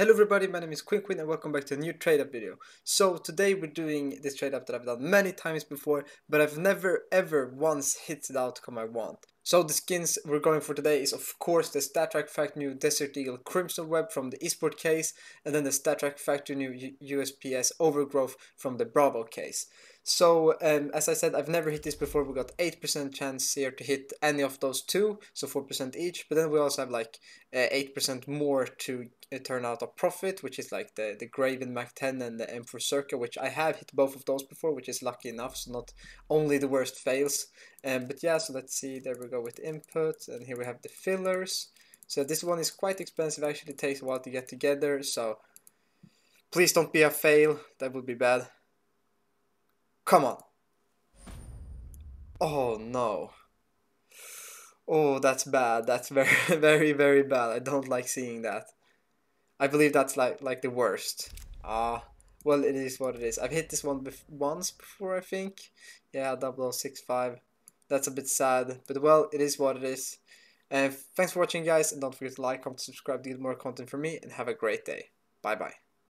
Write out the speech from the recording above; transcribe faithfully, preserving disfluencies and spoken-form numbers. Hello everybody, my name is QueenQueen and welcome back to a new trade up video. So today we're doing this trade up that I've done many times before, but I've never ever once hit the outcome I want. So the skins we're going for today is of course the StatTrak Factory New Desert Eagle Crimson Web from the eSport case, and then the StatTrak Factory New U S P S Overgrowth from the Bravo case. So um, as I said, I've never hit this before. We got eight percent chance here to hit any of those two, so four percent each, but then we also have like uh, eight percent more to uh, turn out a profit, which is like the, the Graven Mach ten and the Emperor Circle, which I have hit both of those before, which is lucky enough, so not only the worst fails. Um, but yeah, so let's see, there we go with input, and here we have the fillers. So this one is quite expensive, actually takes a while to get together, so please don't be a fail, that would be bad. Come on. Oh no. Oh, that's bad. That's very, very, very bad. I don't like seeing that. I believe that's like like the worst. Ah, uh, well, it is what it is. I've hit this one bef once before, I think. Yeah, double oh six five. That's a bit sad, but well, it is what it is. And uh, thanks for watching, guys, and don't forget to like, comment, subscribe to get more content from me, and have a great day. Bye bye.